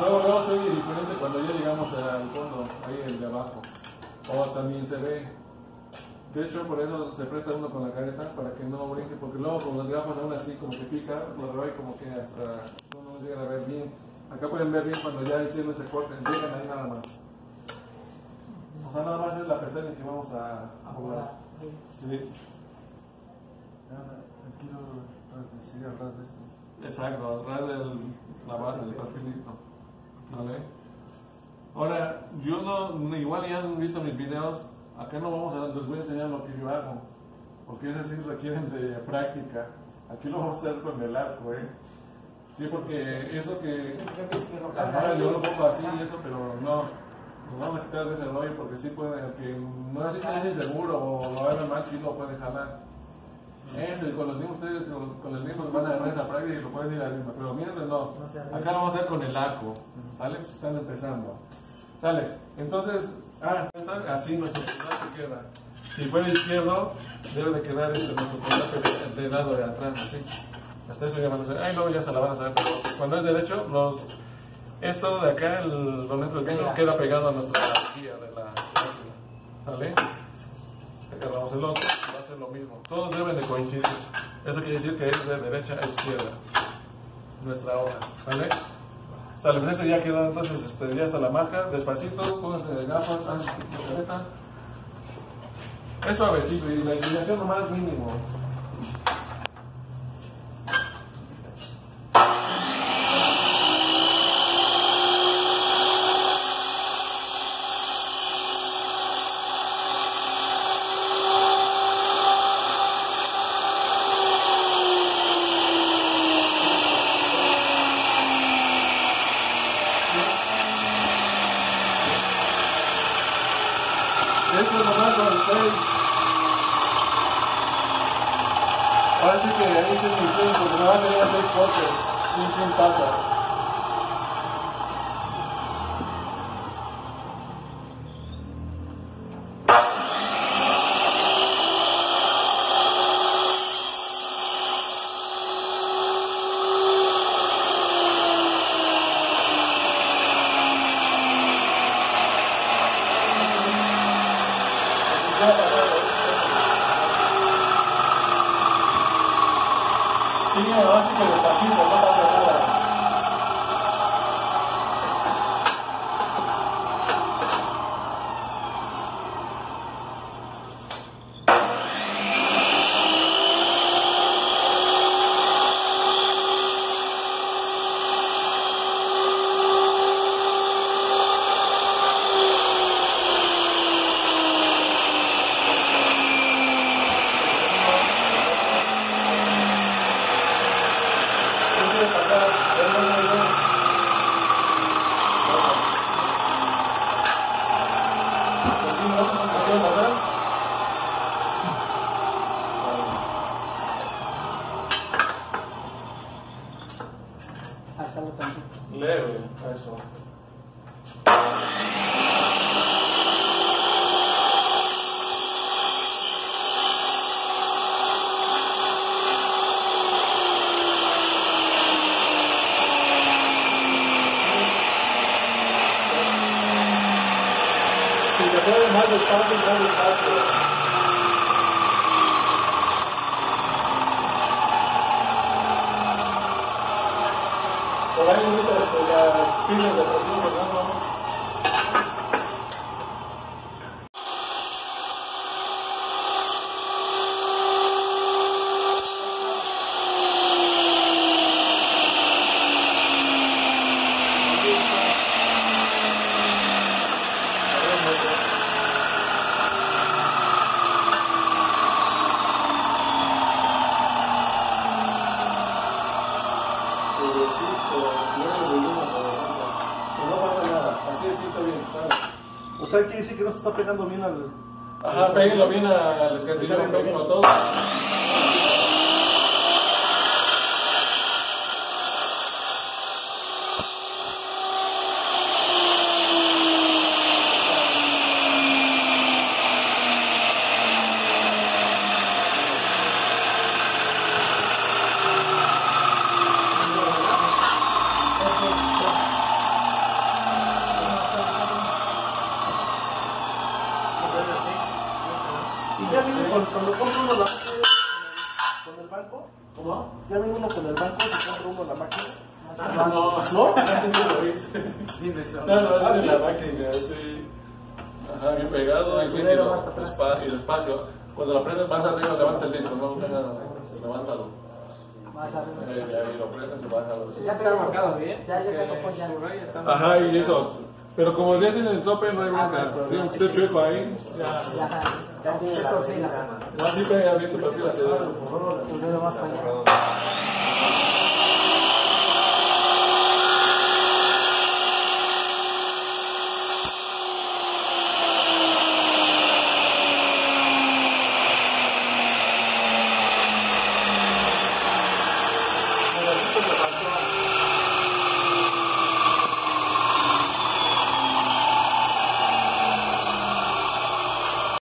Luego se oye diferente cuando ya llegamos al fondo, ahí el de abajo. O también se ve. De hecho, por eso se presta uno con la careta, para que no brinque, porque luego con las gafas aún así como que pica, lo veo como que hasta no llegan a ver bien. Acá pueden ver bien cuando ya hicieron ese corte, llegan ahí nada más. O sea, nada más es la pestaña que vamos a jugar. Sí. Aquí lo sigue al ras de esto. Exacto, al ras de la base, del perfilito. ¿Vale? Ahora, yo no, igual ya han visto mis videos, acá no vamos a, les voy a enseñar lo que yo hago, porque esas sí requieren de práctica. Aquí lo vamos a hacer con el arco, ¿eh? Sí, porque eso que... Ajá, yo lo pongo así y eso, pero no. Nos vamos a quitar de ese rollo porque sí puede, aunque no es inseguro o lo haga mal, sí lo puede jalar. Ese, con los niños ustedes, con los niños van a agarrar esa práctica y lo pueden ir a la misma. Pero mientras no, acá lo vamos a hacer con el arco. ¿Vale? Pues están empezando. Sale. Entonces, así nuestro contacto queda. Si fuera izquierdo, debe de quedar nuestro contacto del lado de atrás, así. Hasta eso ya van a hacer. Ay, no, ya se la van a saber. Pero cuando es derecho, esto de acá, el momento del caño, queda pegado a nuestra guía de la máquina. ¿Vale? Agarramos el otro. Lo mismo, todos deben de coincidir. Eso quiere decir que es de derecha a izquierda nuestra hoja, ¿vale? Sale, pues eso ya quedó. Entonces ya está la marca. Despacito, pónganse de gafas, es suavecito y la inclinación lo más mínimo. Ahora sí que ahí se me hicieron porque me van a tener a hacer cortes, sin pasa. Está pegando bien al... Ajá, péguenlo bien al escantillón, péguenlo a todos. ¿No? Así se lo hice. Dime eso. No, es la máquina, así. Ajá, bien pegado, aquí y despacio. Cuando lo prendes más arriba, levanta el disco, no lo prendas así, levántalo. Más arriba. Ahí lo prendes y bájalo. Ya está marcado bien. Ya está. Ajá, y eso. Pero como ya tiene el tope, no hay bronca. Sí, usted chueco ahí. Ya tiene la cocina. No, así pega bien tu perfil. Por favor, tu dedo más para allá.